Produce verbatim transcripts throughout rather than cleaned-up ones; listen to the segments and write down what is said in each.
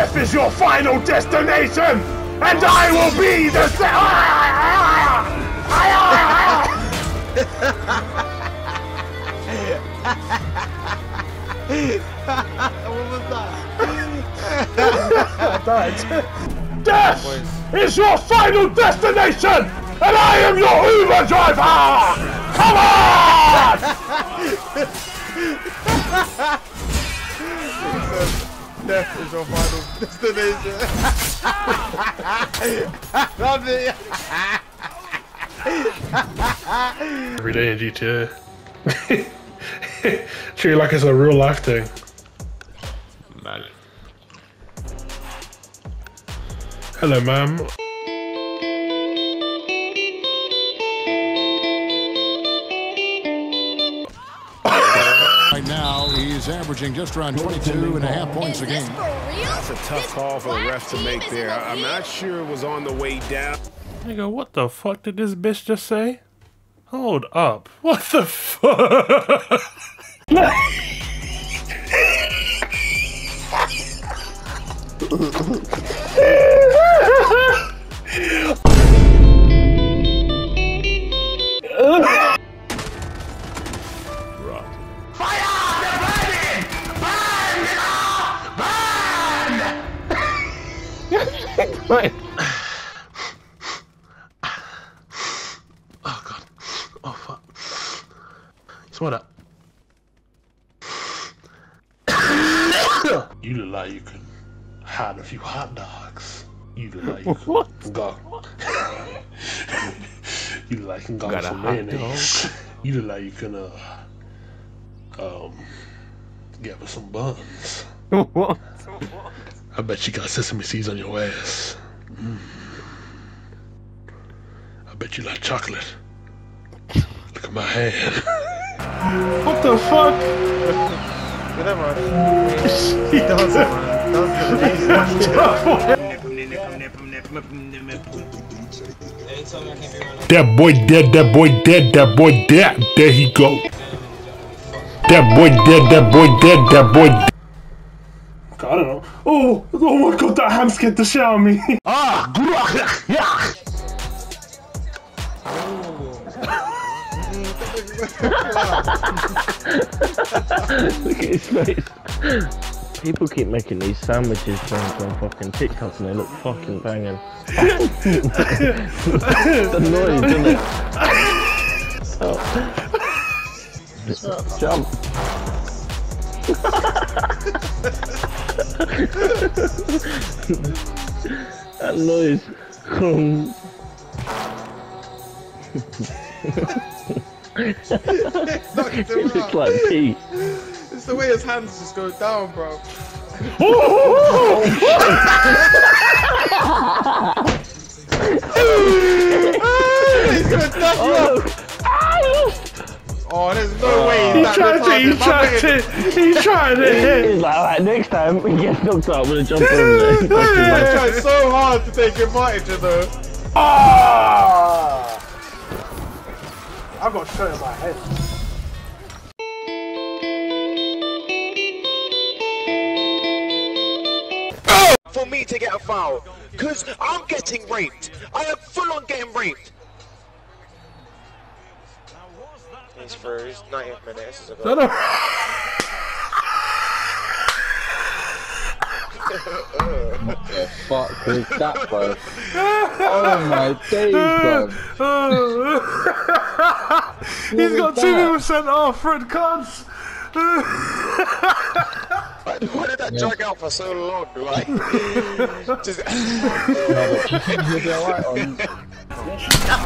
Death is your final destination, and I will be the What was that? I died. Death is your final destination, and I am your Uber driver. Come on! Death is your final destination. Love it. Every day in G T A. Treat it like it's a real life thing. Man. Hello, ma'am. Averaging just around twenty-two and a half points a game. That's a tough call for the refs to make there. I'm not sure it was on the way down. Nigga, what the fuck did this bitch just say? Hold up. What the fuck? Right. Oh god. Oh fuck. It's what up. You look like you can hide a few hot dogs. You look like you can what? Go. You look like you can go got some mayonnaise. You look like you can uh um get with some buns. What? I bet you got sesame seeds on your ass. Mm. I bet you like chocolate. Look at my hand. What the fuck? Whatever. She does it. That boy dead, that boy dead, that boy dead. There he go. That boy dead, that boy dead, that boy dead. I don't know. Oh, oh my god, that ham scared the shit out of me. Ah, look at his face. People keep making these sandwiches things on fucking TikTok and they look fucking banging. It's annoying, isn't it? Oh. Jump. That noise. Um. It looks like pee. It's the way his hands just go down, bro. He's gonna knock you up. Oh, there's no way he's trying to, he's trying to, he's trying to hit. He's like, alright, next time we get knocked out, we'll jump over there. I tried so hard to take advantage of those. Oh! I've got shot in my head. Oh! For me to get a foul, because I'm getting raped. I am full on getting raped. He's through, he's ninetieth minute, this is a goal. No, no. What the fuck was that, bro? Oh my days, bro. He's got two people sent off, Fred Cards. Why did that yeah. drag out for so long? Like, just...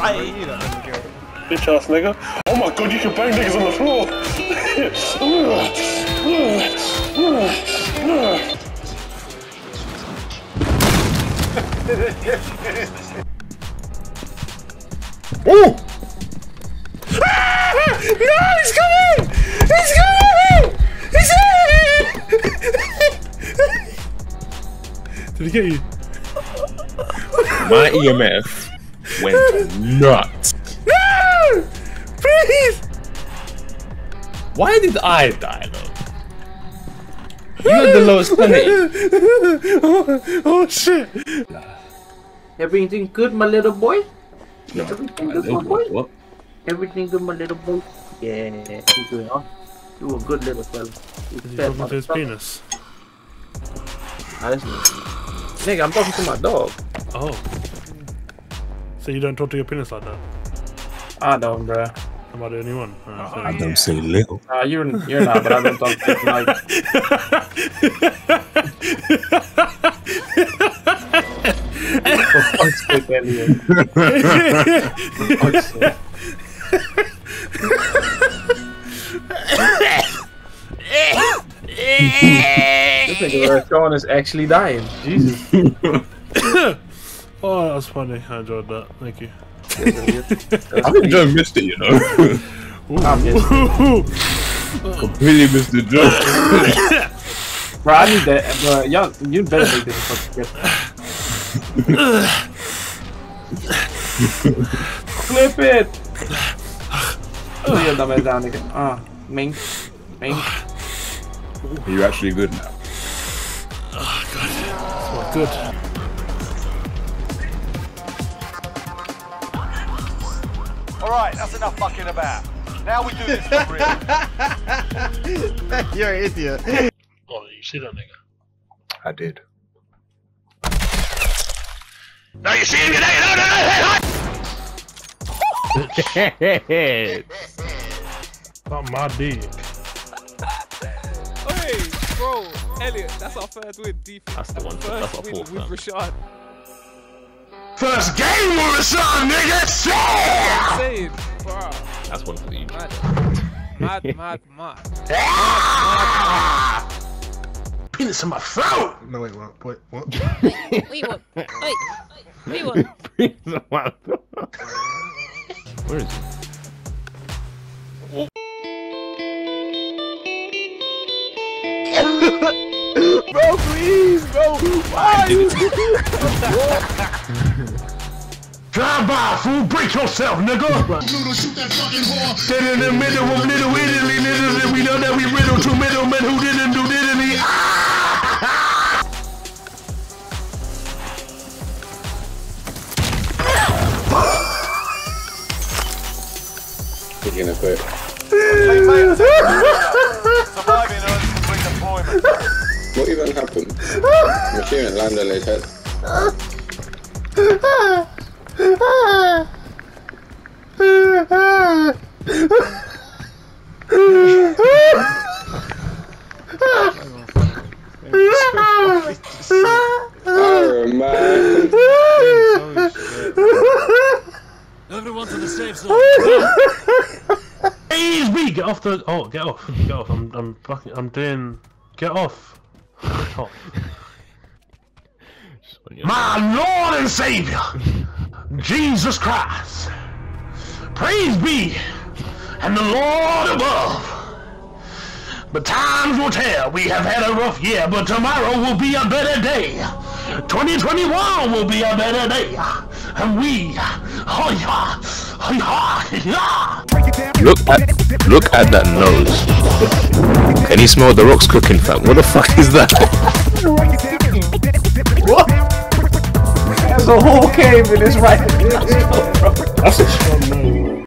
I bitch ass nigga. Oh my god, you can bang niggas on the floor! Ooh! Ah! No, he's coming! He's coming! He's coming! Did he get you? My E M F went nuts. Please! Why did I die though? You had the lowest money. oh, oh shit. Everything good, my little boy? No, Everything good, my boy? What? Everything good, my little boy? Yeah, you doing all. You a good little fella. You talking to his penis? I just... Nigga, I'm talking to my dog. Oh. So you don't talk to your penis like that? I don't, bruh. How about anyone? Oh, uh, I don't say little. Uh, you're, you're not, but I don't talk to you like... For fuck's sake, Elliott. For fuck's sake. This nigga Sean is actually dying. Jesus. Oh, that was funny. I enjoyed that. Thank you. I've enjoyed missed it, you know. I missed it. Completely missed the joke. Bro, I need that. Bro, y'all, you better make this fucking good. Flip it. Oh, you're dumbass down again. Ah, uh, mink, mink. Are you actually good now? Oh god, it's not good. Alright, that's enough fucking about. Now we do this for real. You're an idiot. Oh, you see that nigga? I did. Now you see him, you know, you know, hey, not my dick. Hey, bro, Elliott, that's our third win, defense. That's the one, that's our fourth win with Rashad. First game with Rashad, nigga! Yeah! Insane, bro. That's one for you. Mad, mad, mad, mad. mad, mad, mad. Penis in my throat! No, wait, what? Wait, what? Wait, wait, what? Wait, wait, what? Penis in my throat. Where is it? Bro, please, bro! Why? Drive by, fool! Break yourself, nigga! Then in the middle of Little Italy, Little we know that we riddle two middlemen who didn't do diddly. You're gonna quit. Hey, mate! Surviving on complete deployment. What even happened? The machine landed on his head. Oh man. Everyone to the safe zone. Please, we get off the. Oh, get off. Get off. I'm, I'm fucking. I'm doing. Get off. Oh. My Lord and Savior, Jesus Christ, praise be and the Lord above. But times will tell. We have had a rough year, but tomorrow will be a better day. twenty twenty-one will be a better day, and we, oh yeah, oh yeah, yeah. Look at, look at that nose. And he smelled the rocks cooking, fam. What the fuck is that? What? There's a whole cave in his right. That's a strong move.